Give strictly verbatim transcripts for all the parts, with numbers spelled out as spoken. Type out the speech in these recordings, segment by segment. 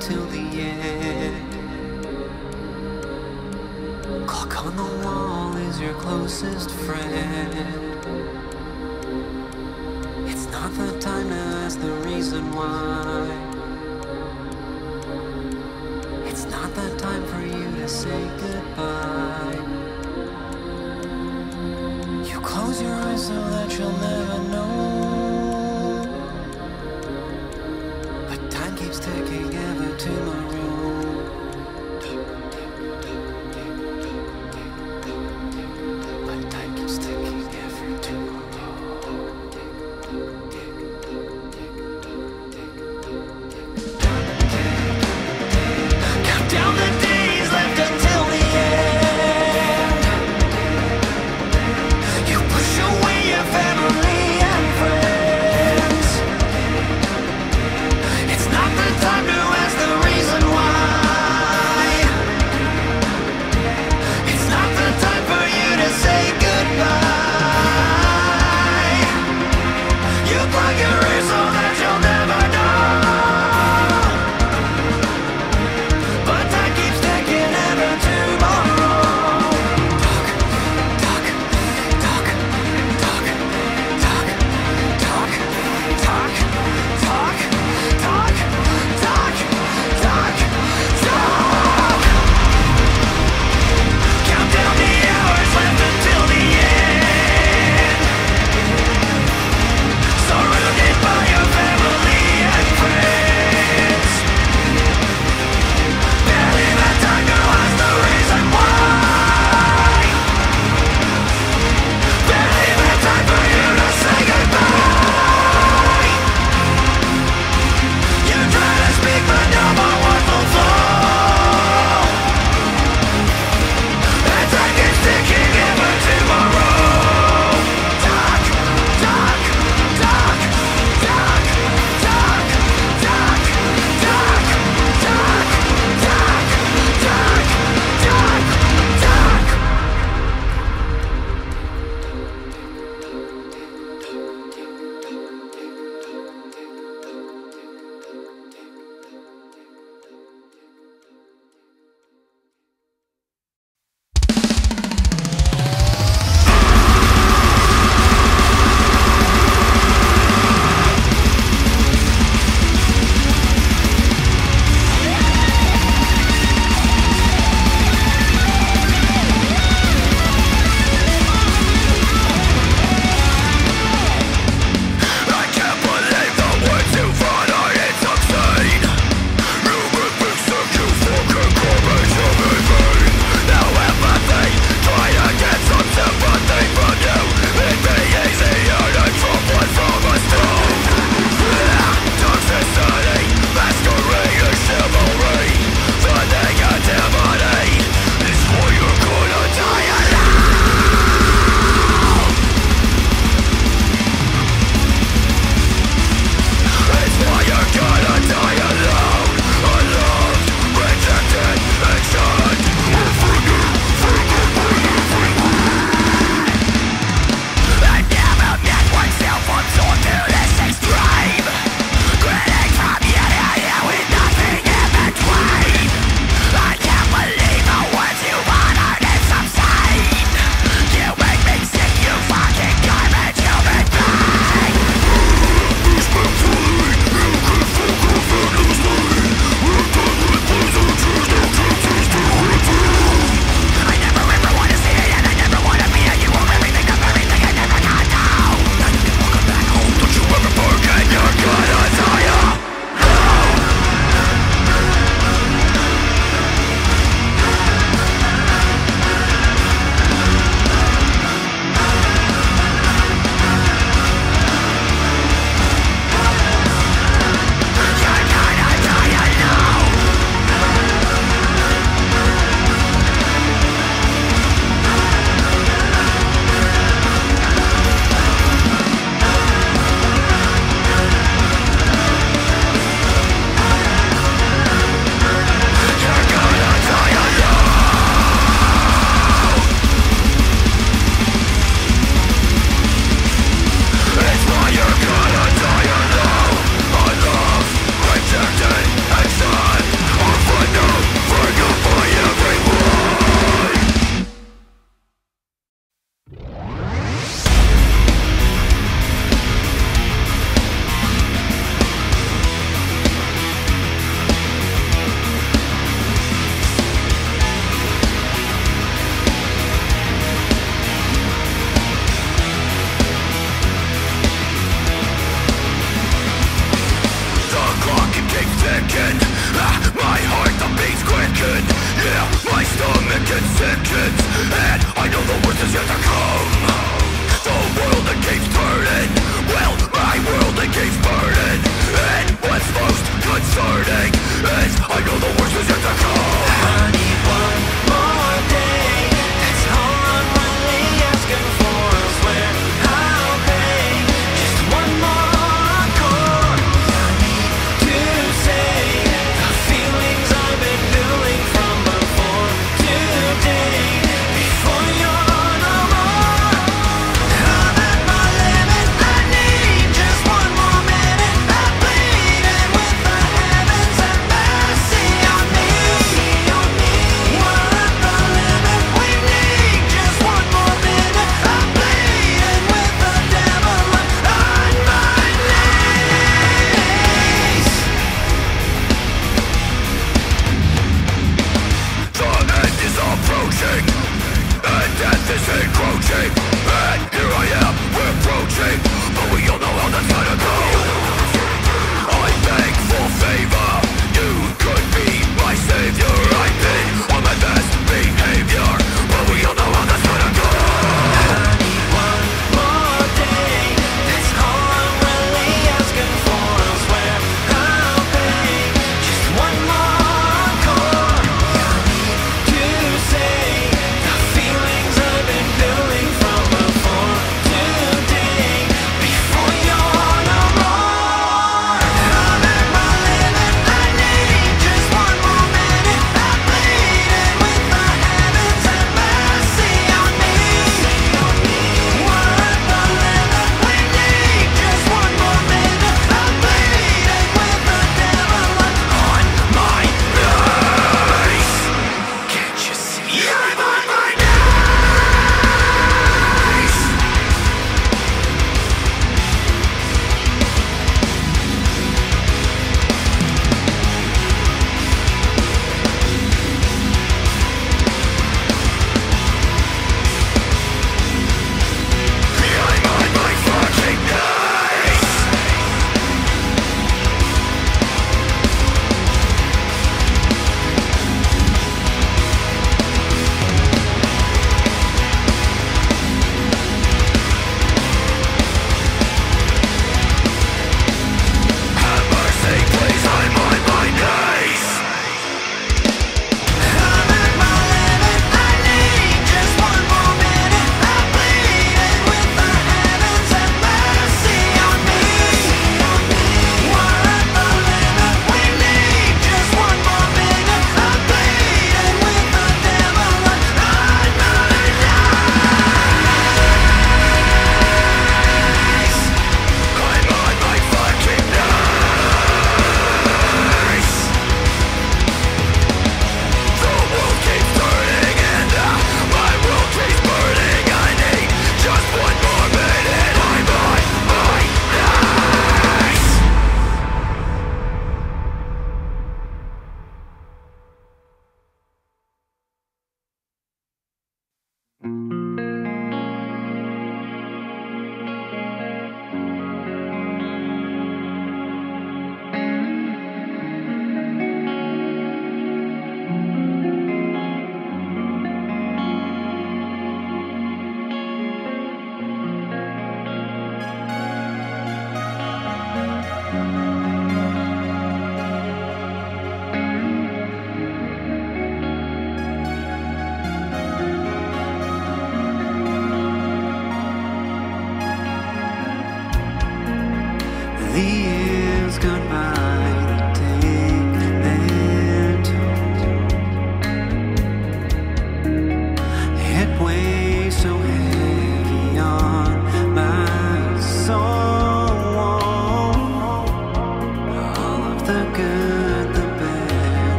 until the end. Clock on the wall is your closest friend. It's not the time to ask the reason why. It's not the time for you to say goodbye. You close your eyes so that you'll never know. Taking ever to my room, but time keeps taking ever to my room. Count down the days left until the end. You push away your family. Time to ask the reason why.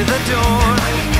The door.